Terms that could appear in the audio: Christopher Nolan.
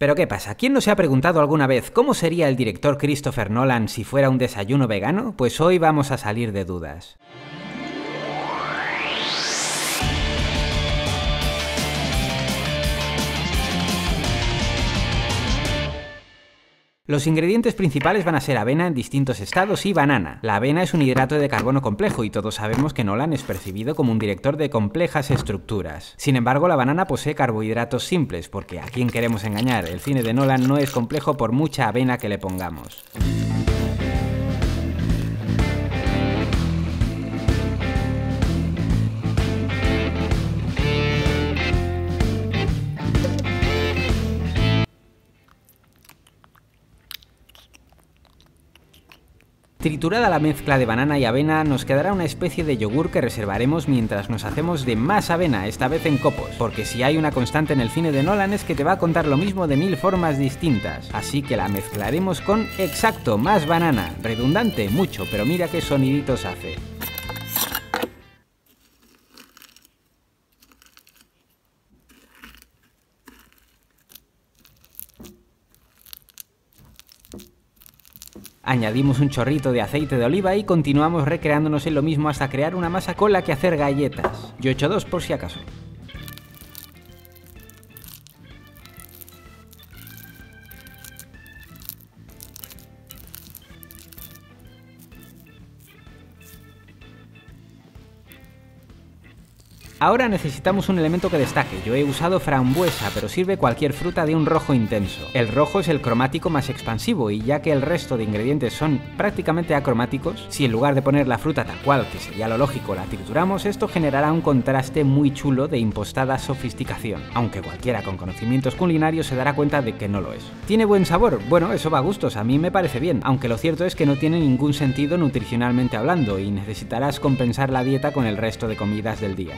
Pero ¿qué pasa? ¿Quién no se ha preguntado alguna vez cómo sería el director Christopher Nolan si fuera un desayuno vegano? Pues hoy vamos a salir de dudas. Los ingredientes principales van a ser avena en distintos estados y banana. La avena es un hidrato de carbono complejo y todos sabemos que Nolan es percibido como un director de complejas estructuras. Sin embargo, la banana posee carbohidratos simples, porque ¿a quién queremos engañar? El cine de Nolan no es complejo por mucha avena que le pongamos. Triturada la mezcla de banana y avena, nos quedará una especie de yogur que reservaremos mientras nos hacemos de más avena, esta vez en copos, porque si hay una constante en el cine de Nolan es que te va a contar lo mismo de mil formas distintas, así que la mezclaremos con, exacto, más banana, redundante, mucho, pero mira qué soniditos hace. Añadimos un chorrito de aceite de oliva y continuamos recreándonos en lo mismo hasta crear una masa con la que hacer galletas. Yo he hecho dos por si acaso. Ahora necesitamos un elemento que destaque. Yo he usado frambuesa, pero sirve cualquier fruta de un rojo intenso. El rojo es el cromático más expansivo y ya que el resto de ingredientes son prácticamente acromáticos, si en lugar de poner la fruta tal cual, que sería lo lógico, la trituramos, esto generará un contraste muy chulo de impostada sofisticación, aunque cualquiera con conocimientos culinarios se dará cuenta de que no lo es. ¿Tiene buen sabor? Bueno, eso va a gustos, a mí me parece bien, aunque lo cierto es que no tiene ningún sentido nutricionalmente hablando y necesitarás compensar la dieta con el resto de comidas del día.